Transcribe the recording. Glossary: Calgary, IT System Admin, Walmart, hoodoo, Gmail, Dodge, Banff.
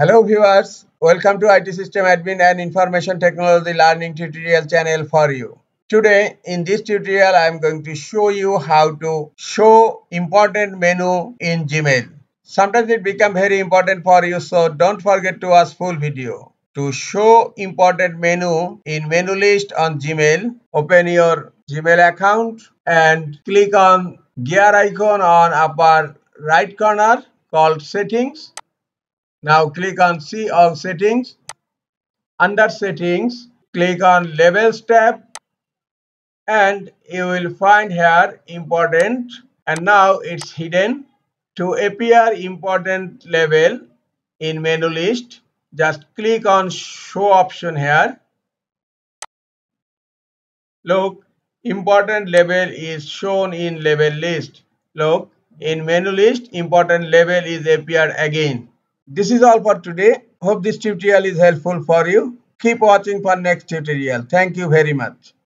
Hello viewers, welcome to IT System Admin and Information Technology Learning Tutorial channel for you. Today in this tutorial I am going to show you how to show important menu in Gmail. Sometimes it becomes very important for you, so don't forget to watch full video. To show important menu in menu list on Gmail, open your Gmail account and click on gear icon on upper right corner called settings. Now click on see all settings. Under settings, click on labels tab and you will find here important, and now it's hidden. To appear important label in menu list, just click on show option here. Look, important label is shown in label list. Look, in menu list, important label is appeared again. This is all for today. Hope this tutorial is helpful for you. Keep watching for next tutorial. Thank you very much.